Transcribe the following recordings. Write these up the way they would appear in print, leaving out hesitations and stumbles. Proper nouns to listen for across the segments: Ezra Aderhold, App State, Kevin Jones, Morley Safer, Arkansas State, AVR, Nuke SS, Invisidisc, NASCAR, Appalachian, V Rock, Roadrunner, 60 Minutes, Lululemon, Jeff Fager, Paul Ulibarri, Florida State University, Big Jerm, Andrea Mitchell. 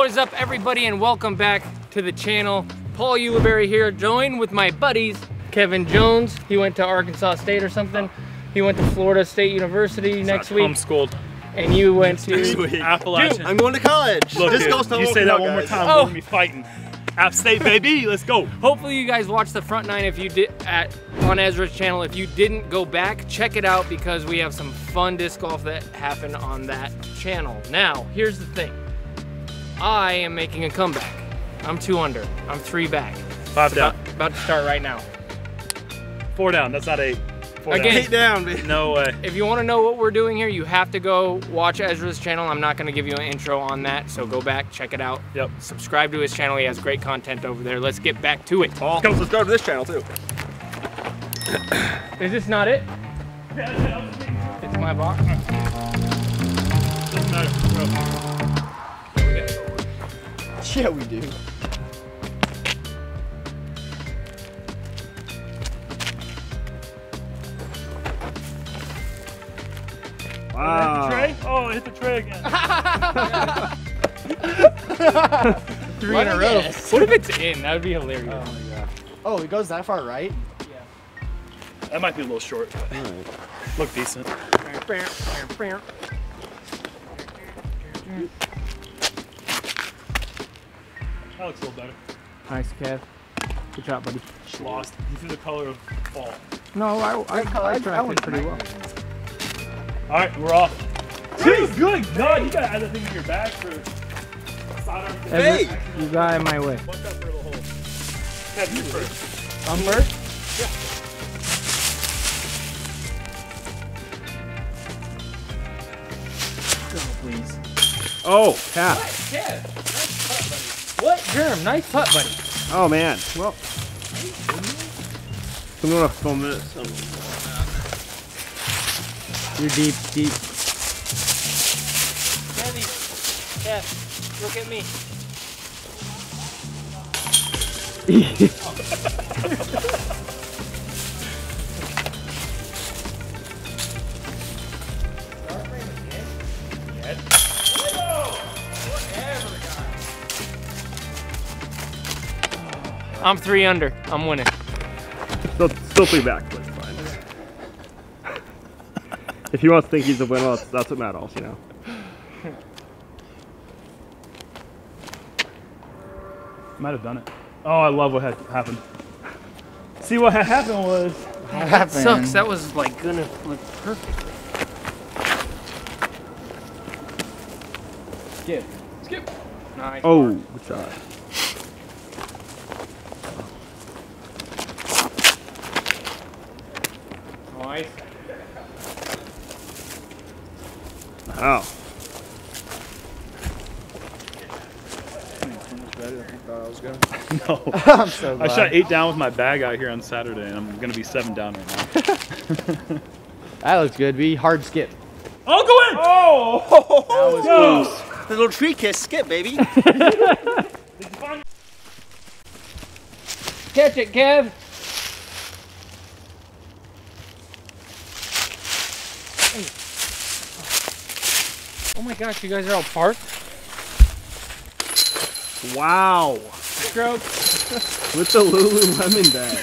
What is up, everybody, and welcome back to the channel. Paul Ulibarri here, joined with my buddies, Kevin Jones. He went to Arkansas State or something. He went to Florida State University next week. Homeschooled. And you went to Appalachian. Dude, I'm going to college. Look, this dude, goes to you say that one more time, we're gonna be fighting. App State, baby, let's go. Hopefully you guys watched the front nine if you did on Ezra's channel. If you didn't, go back, check it out, because we have some fun disc golf that happened on that channel. Now, here's the thing. I am making a comeback. I'm 2 under, I'm 3 back. 5 down. About to start right now. 4 down, that's not 8. 4 down. 8 down, man. No way. If you wanna know what we're doing here, you have to go watch Ezra's channel. I'm not gonna give you an intro on that, so go back, check it out. Yep. Subscribe to his channel, he has great content over there. Let's get back to it, Paul. Let's subscribe to this channel too. Is this not it? It's my box. Doesn't matter. Yeah, we do. Wow. Hit the tray? Oh, hit the tray again. 3 in a row. What if it's in? That would be hilarious. Oh my god. Oh, it goes that far right? Yeah. That might be a little short, but look decent. That looks a little better. Nice, Kev. Good job, buddy. She lost. You threw the color of fall. No, I tried it pretty well. All right, we're off. Jeez, good God, you gotta add that thing to your back for sidearm. Hey, you got in my way. Watch out for the hole. Kev, you first. I'm first? Yeah. Go, please. Oh, Cap. What, Kev? Nice putt, buddy. What, Jerm? Nice putt, buddy. Oh, man. Well, I'm going to film this. You're deep, deep. Heavy. Yeah, look at me. I'm 3 under. I'm winning. Still 3 back, but it's fine. If he wants to think he's a winner, that's what matters, you know. Might have done it. Oh, I love what had happened. See, what had happened was. Oh, that sucks. That was like gonna look perfectly. Skip. Skip. Nice. Oh, good shot. Wow. No. I'm so glad. I shot 8 down with my bag out here on Saturday, and I'm gonna be 7 down right now. That looks good. We hard skip. Oh, go in! Oh! That was close. The little tree kiss skip, baby. Catch it, Kev. Oh my gosh, you guys are all parked. Wow. Stroke. With the Lululemon bag.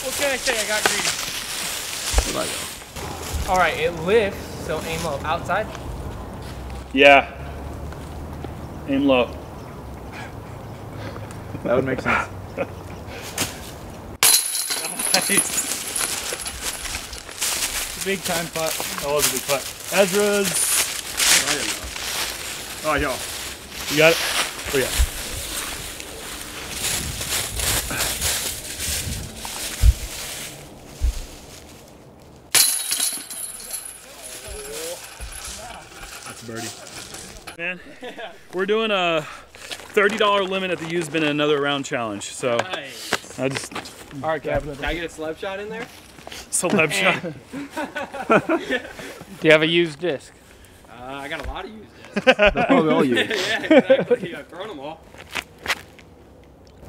What can I say? I got greedy. Where'd I go? All right, it lifts, so aim low. Outside? Yeah. Aim low. That would make sense. Nice. Big time putt. Oh, that was a big putt. Ezra's. Oh, yo. You got it? Oh, yeah. That's a birdie. Man, we're doing a $30 limit at the used bin and another round challenge. So, nice. I just. All right, Kevin. Can I get a slap shot in there? Celeb shot. Do you have a used disc? I got a lot of used discs. They're probably all used. Yeah, exactly. I've thrown them all.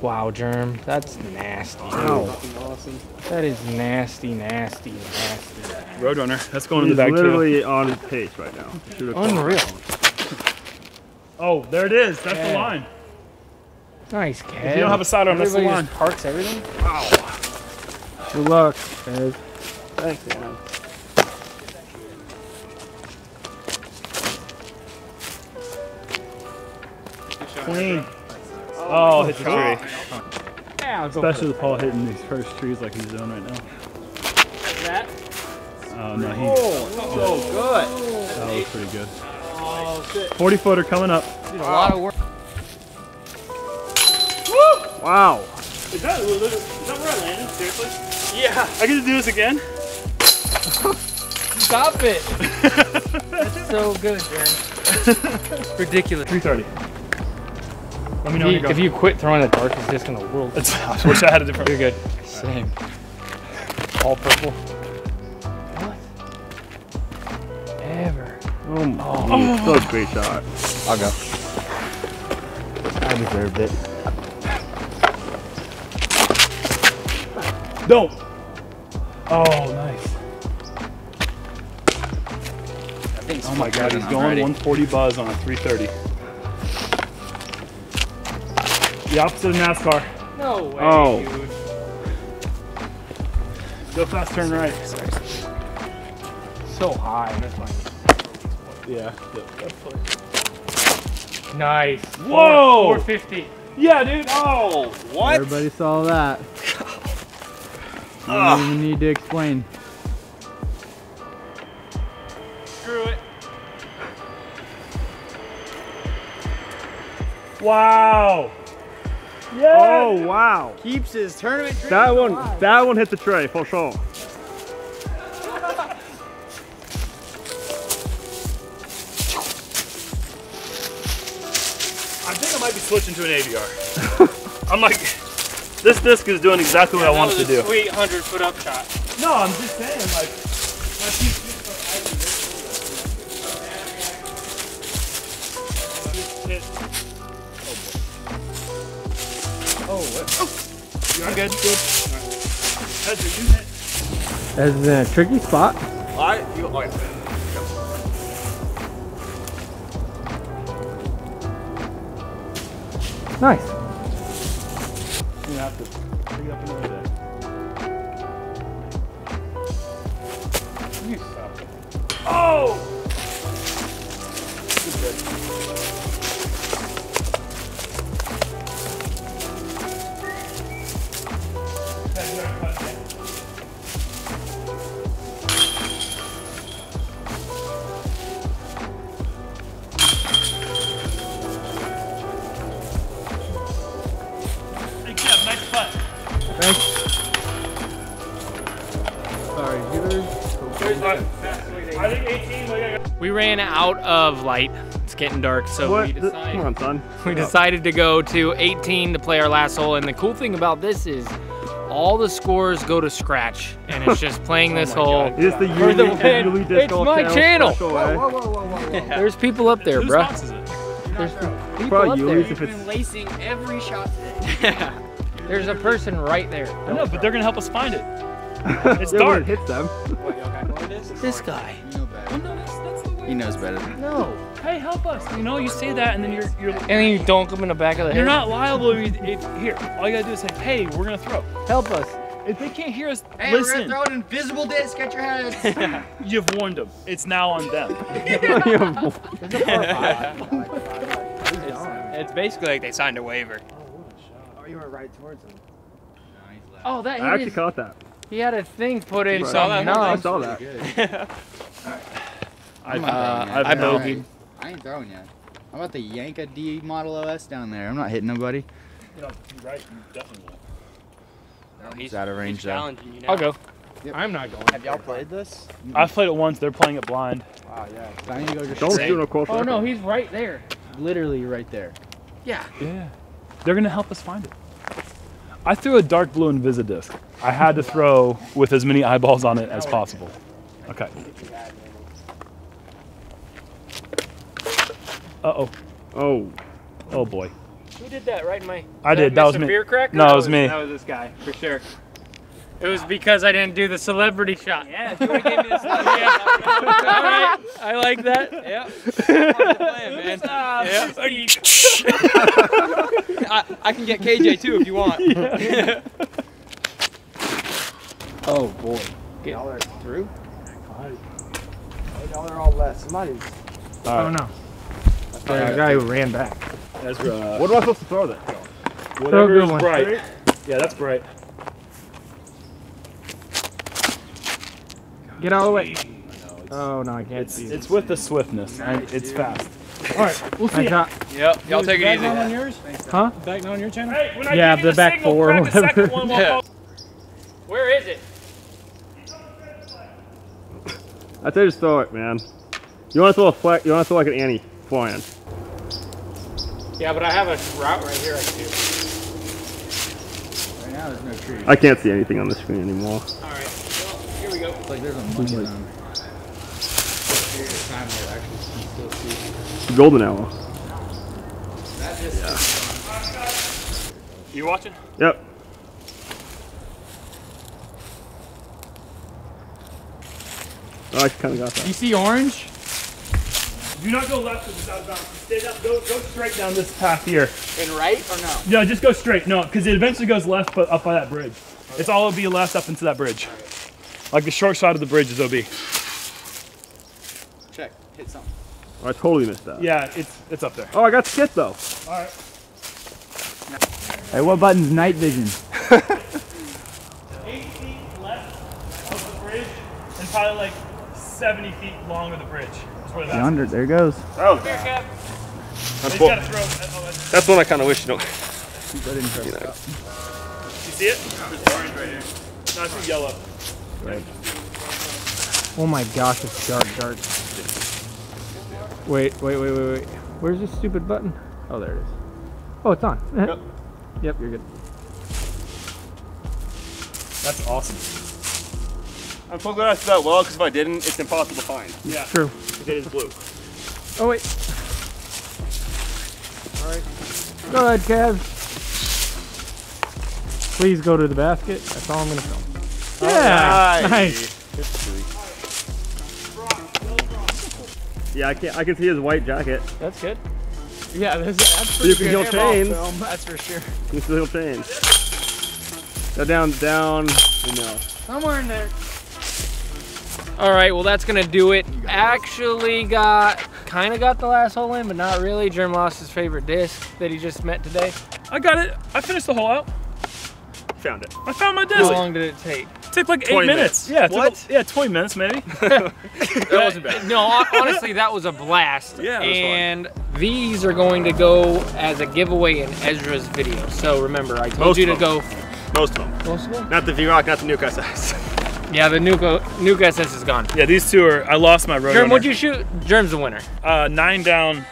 Wow, Jerm, that's nasty. Wow. Awesome. That is nasty, nasty, nasty. Roadrunner. That's going in the bag too. He's literally on pace right now. Unreal. Oh, there it is. That's the line. Nice, Kev. If you don't have a sidearm, that's the line. Parks everything. Wow. Good luck, Kev. Thanks, man. Clean. Oh, hit the tree. Yeah, especially with Paul hitting these first trees like he's doing right now. That? Oh, no, he... Oh, good. That was pretty good. Oh, shit. 40-footer coming up. Did a lot of work. Woo! Wow. Is that where I landed? Seriously? Yeah. I get to do this again? Stop it. That's so good, man. Ridiculous. 330. Let me know if you quit throwing the darkest disc in the world. I wish I had a different. You're good. Same. All purple. What? Ever. Oh my. Oh. That was a great shot. I'll go. I deserved it. Don't. Oh, nice. I think. Oh my God, he's going ready. 140 buzz on a 330. The opposite of NASCAR. No way, dude. Go fast, turn right. So high. That's like... Yeah. That's like... Nice. Whoa! 450. Yeah, dude. Oh, what? Everybody saw that. I don't even need to explain. Screw it. Wow. Yeah. Oh wow! Keeps his tournament dreams alive. That one hit the tray for sure. I think I might be switching to an AVR. I'm like, this disc is doing exactly what I want it to do. Sweet 100-foot up shot. No, I'm just saying like. Oh, what? You're good. Right. That's a tricky spot. Nice. You have to pick up another day. You stop it. Oh! Good. We ran out of light. It's getting dark, so we decided to go to 18 to play our last hole. And the cool thing about this is all the scores go to scratch, and it's just playing this hole. It's the It's my channel. Whoa. Yeah. There's people up there, bro. There's people up there. You've been lacing every shot today. There's a person right there. I know, but they're gonna help us find it. It's dark. Hit them. This guy. He knows better. No. Hey, help us. You know, you say that, and then you're and then you don't come in the back of the head. You're not liable. Here, all you gotta do is say, "Hey, we're gonna throw." Help us. If they can't hear us, hey, listen. We're gonna throw an invisible disc at your head. You've warned them. It's now on them. It's basically like they signed a waiver. Oh, what a shot! Oh, you were right towards him. No, he's left. Oh, that. I actually caught that. He had a thing put in. You saw that? No, I saw that. All right. I bogeyed. I ain't throwing yet. I'm about to yank a D model OS down there. I'm not hitting nobody. You know, you're right. You definitely won't. No, he's out of range though. You know. I'll go. Yep. I'm not going. Have y'all played this? I've played it once. They're playing it blind. Wow, yeah. So I need to go just Oh no, he's right there. Literally right there. Yeah. Yeah. They're gonna help us find it. I threw a dark blue Invisidisc. I had to throw with as many eyeballs on it as possible. Okay. Oh boy. Who did that right in my... I did, that was me. Beer crack? No, it was me. That was this guy, for sure. It was because I didn't do the celebrity shot. Yeah, if you would have gave me the celebrity shot. Alright, I like that. Yep. Plan, man. Yep. I can get KJ too if you want. Yeah. Oh boy. Y'all are through? Y'all are all left. Somebody's... Oh no. The guy who ran back. Ezra. What am I supposed to throw then? Whatever is bright. Yeah, that's bright. Get out of the way. Oh no, I can't see it. It's with the swiftness. Nice, it's fast. Alright, we'll see. Yep, y'all take it easy. Back on yours? Huh? Back on your channel? Hey, when I give you the back signal, four or whatever. Yeah. Where is it? I tell you just throw it, man. You want to throw a flag, you want to throw like an Annie flying. Yeah, but I have a route right here I can do. Right now there's no trees. I can't see anything on the screen anymore. Alright. It's like there's a monkey on it. Golden owl. Yeah. You watching? Yep. Oh, I kind of got that. You see orange? Do not go left because it's out of bounds. Stay up. Go straight down this path here. And right or no? No, just go straight. No, because it eventually goes left, but up by that bridge. Okay. It's all it'll be left up into that bridge. Like the short side of the bridge is OB. Check, hit something. Oh, I totally missed that. Yeah, it's up there. Oh, I got skit though. All right. Hey, what button's night vision? 8 feet left of the bridge and probably like 70 feet long of the bridge. That's where that is. There it goes. Oh. Here, Cap. That's one I kind of wish you don't. You know. You see it? It's orange right here. No, it's yellow. Right. Oh my gosh, it's dark. Wait. Where's this stupid button? Oh, there it is. Oh, it's on. Yep. Yep, you're good. That's awesome. I'm so glad I did that well, because if I didn't, it's impossible to find. Yeah. True. It is blue. Oh, wait. All right. Go ahead, Kev. Please go to the basket. That's all I'm going to film. Yeah, nice. Yeah, I can see his white jacket. That's good. Yeah, that's pretty good. You can heal chains. That's for sure. You can heal chains. Go down, you know. Somewhere in there. All right, well that's gonna do it. Actually kind of got the last hole in, but not really. Jerm lost his favorite disc that he just met today. I got it. I finished the hole out. Found it. I found my disc. How long did it take? It took like 8 minutes. Yeah, what? Yeah, 20 minutes maybe. That wasn't bad. No, honestly, that was a blast. Yeah, and fun. These are going to go as a giveaway in Ezra's video. So remember, I told you to go. Most of them. Most of them? Not the V Rock, not the Nuke SS. Yeah, the Nuke SS is gone. Yeah, these two are. I lost my Roadrunner. Jerm, what'd you shoot? Jerm's the winner. 9 down.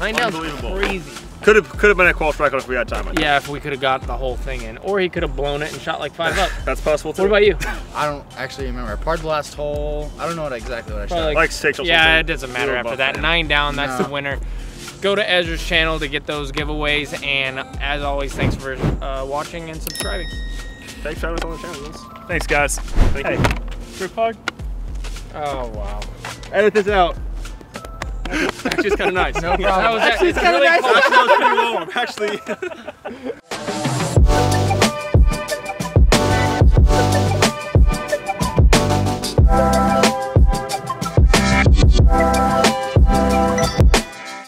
9 down's crazy. Could have been a qual strike if we had time. Yeah, if we could have got the whole thing in, or he could have blown it and shot like 5 up. That's possible too. What about you? I don't actually remember. I parred the last hole. I don't know exactly what I shot. Like 6 or something. Yeah, it doesn't matter after that. 9 down. That's the winner. Go to Ezra's channel to get those giveaways. And as always, thanks for watching and subscribing. Thanks for having us on the channel. Thanks guys. Thank you. Group hug. Oh wow. Edit this out. Actually, it's kind of nice. No problem. Actually, it's kind of nice. Actually, it's pretty warm, actually.